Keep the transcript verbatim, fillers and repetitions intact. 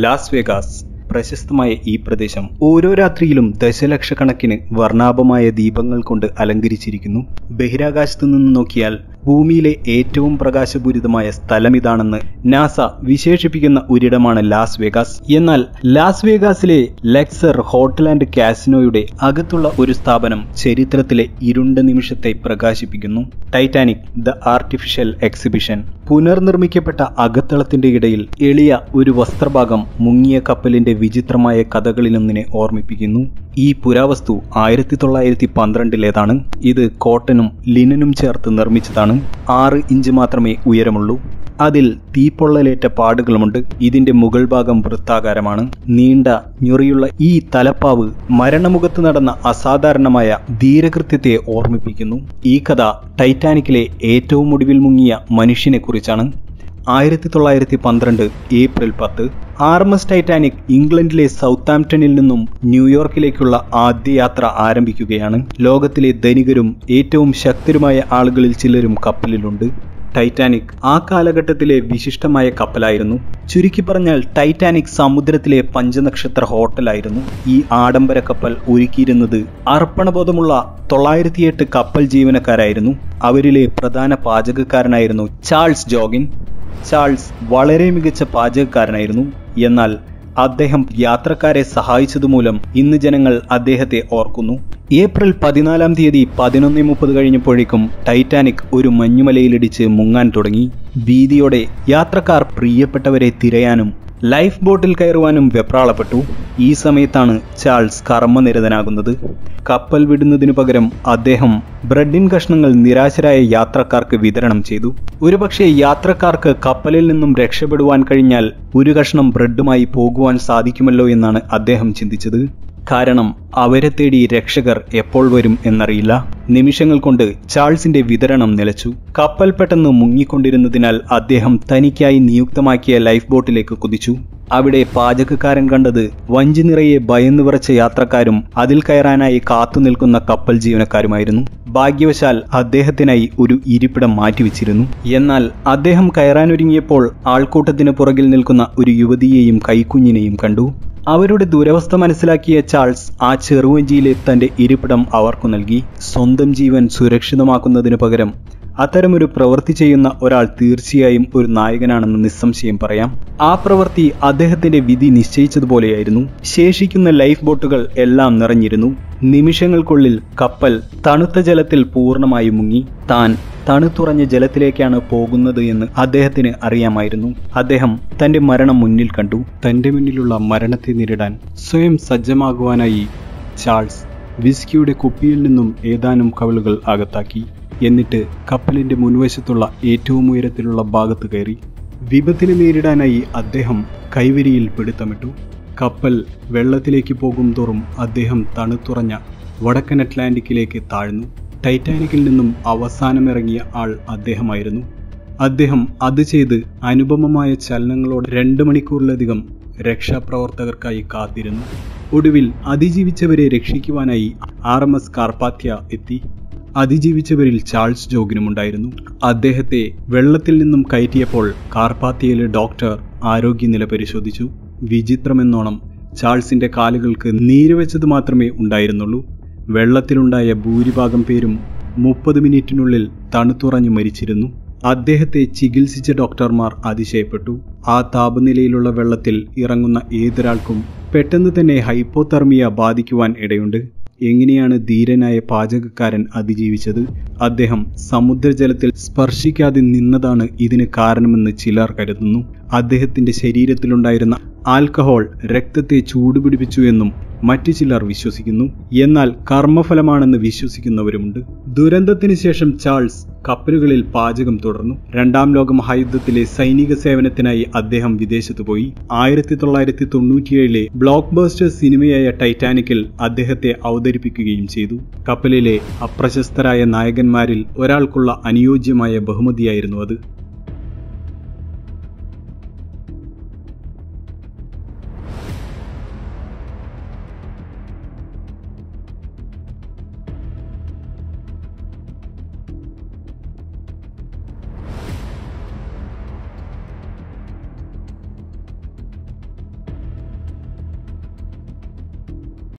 Las Vegas പ്രശസ്തമായ ഈ പ്രദേശം ഓരോ രാത്രിയിലും ദശലക്ഷക്കണക്കിന് വർണ്ണാഭമായ ദീപങ്ങൾ കൊണ്ട് അലങ്കരിച്ചിരിക്കുന്നു. ബഹിരാകാശത്തു നിന്ന് നോക്കിയാൽ ഭൂമിയിലെ ഏറ്റവും പ്രകാശപൂരിതമായ സ്ഥലം ഇതാണെന്ന് നാസ വിശേഷിപ്പിക്കുന്ന ഒരിടമാണ് ലാസ് വേഗാസ്. എന്നാൽ ലാസ് വേഗാസിലെ ലക്സർ ഹോട്ടൽ ആൻഡ് കാസിനോയുടെ അകത്തുള്ള ഒരു സ്ഥാപനം ചരിത്രത്തിലെ ഇരുണ്ട നിമിഷത്തെ പ്രകാശിപ്പിക്കുന്നു. Titanic the artificial exhibition. പുനർനിർമ്മിക്കപ്പെട്ട അകത്തളത്തിന്റെ ഇടയിൽ എളിയ ഒരു വസ്ത്രഭാഗം മുങ്ങിയ കപ്പലിന്റെ വിചിത്രമായ കഥകളിലൊന്നിനെ ഓർമ്മിപ്പിക്കുന്നു. ഈ പുരാവസ്തു ആയിരത്തി തൊള്ളായിരത്തി പന്ത്രണ്ടിലേതാണ്. ഇത് കോട്ടനും ലിനനും ചേർത്ത് നിർമ്മിച്ചതാണ്. ആറ് ഇഞ്ച് മാത്രമേ ഉയരമുള്ളൂ. അതിൽ തീപ്പൊള്ളലേറ്റ പാടുകളുമുണ്ട്. ഇതിന്റെ മുകൾ ഭാഗം വൃത്താകാരമാണ്. നീണ്ട ഞൊറിയുള്ള ഈ തലപ്പാവ് മരണമുഖത്ത് നടന്ന അസാധാരണമായ ധീരകൃത്യത്തെ ഓർമ്മിപ്പിക്കുന്നു. ഈ കഥ ടൈറ്റാനിക്കിലെ ഏറ്റവും ഒടുവിൽ മുങ്ങിയ മനുഷ്യനെ കുറിച്ചാണ്. ആയിരത്തി തൊള്ളായിരത്തി പന്ത്രണ്ട് ഏപ്രിൽ പത്ത് ആർ എം എസ് ടൈറ്റാനിക് ഇംഗ്ലണ്ടിലെ സൗത്താംപ്ടണിൽ നിന്നും ന്യൂയോർക്കിലേക്കുള്ള ആദ്യ യാത്ര ആരംഭിക്കുകയാണ്. ലോകത്തിലെ ധനികരും ഏറ്റവും ശക്തരുമായ ആളുകളിൽ ചിലരും കപ്പലിലുണ്ട്. ടൈറ്റാനിക് ആ കാലഘട്ടത്തിലെ വിശിഷ്ടമായ കപ്പലായിരുന്നു. ചുരുക്കി പറഞ്ഞാൽ ടൈറ്റാനിക് സമുദ്രത്തിലെ പഞ്ചനക്ഷത്ര ഹോട്ടലായിരുന്നു. ഈ ആഡംബര കപ്പൽ ഒരുക്കിയിരുന്നത് അർപ്പണബോധമുള്ള തൊള്ളായിരത്തിയെട്ട് കപ്പൽ ജീവനക്കാരായിരുന്നു. അവരിലെ പ്രധാന പാചകക്കാരനായിരുന്നു ചാൾസ് ജോഗിൻ. ചാൾസ് വളരെ മികച്ച പാചകക്കാരനായിരുന്നു. എന്നാൽ അദ്ദേഹം യാത്രക്കാരെ സഹായിച്ചതുമൂലം ഇന്ന് ജനങ്ങൾ അദ്ദേഹത്തെ ഓർക്കുന്നു. ഏപ്രിൽ പതിനാലാം തീയതി പതിനൊന്ന് മുപ്പത് കഴിഞ്ഞപ്പോഴേക്കും ടൈറ്റാനിക് ഒരു മഞ്ഞുമലയിലിടിച്ച് മുങ്ങാൻ തുടങ്ങി. ഭീതിയോടെ യാത്രക്കാർ പ്രിയപ്പെട്ടവരെ തിരയാനും ലൈഫ് ബോട്ടിൽ കയറുവാനും വെപ്രാളപ്പെട്ടു. ഈ സമയത്താണ് ചാൾസ് കർമ്മനിരതനാകുന്നത്. കപ്പൽ വിടുന്നതിനു പകരം അദ്ദേഹം ബ്രെഡിൻ കഷ്ണങ്ങൾ നിരാശരായ യാത്രക്കാർക്ക് വിതരണം ചെയ്തു. ഒരുപക്ഷെ യാത്രക്കാർക്ക് കപ്പലിൽ നിന്നും രക്ഷപ്പെടുവാൻ കഴിഞ്ഞാൽ ഒരു കഷ്ണം ബ്രെഡുമായി പോകുവാൻ സാധിക്കുമല്ലോ എന്നാണ് അദ്ദേഹം ചിന്തിച്ചത്. കാരണം അവരെ തേടി രക്ഷകർ എപ്പോൾ വരും എന്നറിയില്ല. നിമിഷങ്ങൾ കൊണ്ട് ചാൾസിന്റെ വിതരണം നിലച്ചു. കപ്പൽ പെട്ടെന്ന് മുങ്ങിക്കൊണ്ടിരുന്നതിനാൽ അദ്ദേഹം തനിക്കായി നിയുക്തമാക്കിയ ലൈഫ് ബോട്ടിലേക്ക് കുതിച്ചു. അവിടെ പാചകക്കാരൻ കണ്ടത് വഞ്ചി നിറയെ ഭയന്നു വിറച്ച യാത്രക്കാരും അതിൽ കയറാനായി കാത്തുനിൽക്കുന്ന കപ്പൽ ജീവനക്കാരുമായിരുന്നു. ഭാഗ്യവശാൽ അദ്ദേഹത്തിനായി ഒരു ഇരിപ്പിടം മാറ്റിവെച്ചിരുന്നു. എന്നാൽ അദ്ദേഹം കയറാനൊരുങ്ങിയപ്പോൾ ആൾക്കൂട്ടത്തിന് പുറകിൽ നിൽക്കുന്ന ഒരു യുവതിയെയും കൈക്കുഞ്ഞിനെയും കണ്ടു. അവരുടെ ദുരവസ്ഥ മനസ്സിലാക്കിയ ചാൾസ് ആ ചെറുവഞ്ചിയിലെ തന്റെ ഇരിപ്പിടം അവർക്കു നൽകി. സ്വന്തം ജീവൻ സുരക്ഷിതമാക്കുന്നതിനു പകരം അത്തരമൊരു പ്രവൃത്തി ചെയ്യുന്ന ഒരാൾ തീർച്ചയായും ഒരു നായകനാണെന്ന് നിസ്സംശയം പറയാം. ആ പ്രവൃത്തി അദ്ദേഹത്തിന്റെ വിധി നിശ്ചയിച്ചതുപോലെയായിരുന്നു. ശേഷിക്കുന്ന ലൈഫ് ബോട്ടുകൾ എല്ലാം നിറഞ്ഞിരുന്നു. നിമിഷങ്ങൾക്കുള്ളിൽ കപ്പൽ തണുത്ത ജലത്തിൽ പൂർണ്ണമായി മുങ്ങി. താൻ തണുത്തുറഞ്ഞ ജലത്തിലേക്കാണ് പോകുന്നത് എന്ന് അദ്ദേഹത്തിന് അറിയാമായിരുന്നു. അദ്ദേഹം തന്റെ മരണം മുന്നിൽ കണ്ടു. തന്റെ മുന്നിലുള്ള മരണത്തെ നേരിടാൻ സ്വയം സജ്ജമാകുവാനായി ചാൾസ് വിസ്കിയുടെ കുപ്പിയിൽ നിന്നും ഏതാനും കവിളുകൾ അകത്താക്കി. എന്നിട്ട് കപ്പലിന്റെ മുൻവശത്തുള്ള ഏറ്റവും ഉയരത്തിലുള്ള ഭാഗത്ത് കയറി. വിപത്തിനെ നേരിടാനായി അദ്ദേഹം കൈവരിയിൽ പിടുത്തമിട്ടു. കപ്പൽ വെള്ളത്തിലേക്ക് പോകും തോറും അദ്ദേഹം തണുത്തുറഞ്ഞ വടക്കൻ അറ്റ്ലാന്റിക്കിലേക്ക് താഴ്ന്നു. ടൈറ്റാനിക്കിൽ നിന്നും അവസാനമിറങ്ങിയ ആൾ അദ്ദേഹമായിരുന്നു. അദ്ദേഹം അത് ചെയ്ത് അനുപമമായ ചലനങ്ങളോടെ രണ്ട് മണിക്കൂറിലധികം രക്ഷാപ്രവർത്തകർക്കായി കാത്തിരുന്നു. ഒടുവിൽ അതിജീവിച്ചവരെ രക്ഷിക്കുവാനായി ആർ എം എസ് കാർപാത്യ എത്തി. അതിജീവിച്ചവരിൽ ചാൾസ് ജോഗിനുമുണ്ടായിരുന്നു. അദ്ദേഹത്തെ വെള്ളത്തിൽ നിന്നും കയറ്റിയപ്പോൾ കാർപാത്തിയയിലെ ഡോക്ടർ ആരോഗ്യനില പരിശോധിച്ചു. വിചിത്രമെന്നോണം ചാൾസിന്റെ കാലുകൾക്ക് നീരുവെച്ചത് മാത്രമേ ഉണ്ടായിരുന്നുള്ളൂ. വെള്ളത്തിലുണ്ടായ ഭൂരിഭാഗം പേരും മുപ്പത് മിനിറ്റിനുള്ളിൽ തണുത്തുറഞ്ഞു മരിച്ചിരുന്നു. അദ്ദേഹത്തെ ചികിത്സിച്ച ഡോക്ടർമാർ അതിശയപ്പെട്ടു. ആ താപനിലയിലുള്ള വെള്ളത്തിൽ ഇറങ്ങുന്ന ഏതൊരാൾക്കും പെട്ടെന്ന് തന്നെ ഹൈപ്പോതെർമിയ ബാധിക്കുവാൻ ഇടയുണ്ട്. എങ്ങനെയാണ് ധീരനായ പാചകക്കാരൻ അതിജീവിച്ചത്? അദ്ദേഹം സമുദ്രജലത്തിൽ സ്പർശിക്കാതെ നിന്നതാണ് ഇതിന് കാരണമെന്ന് ചിലർ കരുതുന്നു. അദ്ദേഹത്തിന്റെ ശരീരത്തിലുണ്ടായിരുന്ന ആൽക്കഹോൾ രക്തത്തെ ചൂടുപിടിപ്പിച്ചു എന്നും മറ്റു ചിലർ വിശ്വസിക്കുന്നു. എന്നാൽ കർമ്മഫലമാണെന്ന് വിശ്വസിക്കുന്നവരുമുണ്ട്. ദുരന്തത്തിന് ശേഷം ചാൾസ് കപ്പലുകളിൽ പാചകം തുടർന്നു. രണ്ടാം ലോക മഹായുദ്ധത്തിലെ സൈനിക സേവനത്തിനായി അദ്ദേഹം വിദേശത്ത് പോയി. ആയിരത്തി തൊള്ളായിരത്തി തൊണ്ണൂറ്റിയേഴിലെ ബ്ലോക്ക് ബസ്റ്റർ സിനിമയായ ടൈറ്റാനിക്കിൽ അദ്ദേഹത്തെ അവതരിപ്പിക്കുകയും ചെയ്തു. കപ്പലിലെ അപ്രശസ്തരായ നായകന്മാരിൽ ഒരാൾക്കുള്ള അനുയോജ്യമായ ബഹുമതിയായിരുന്നു അത്.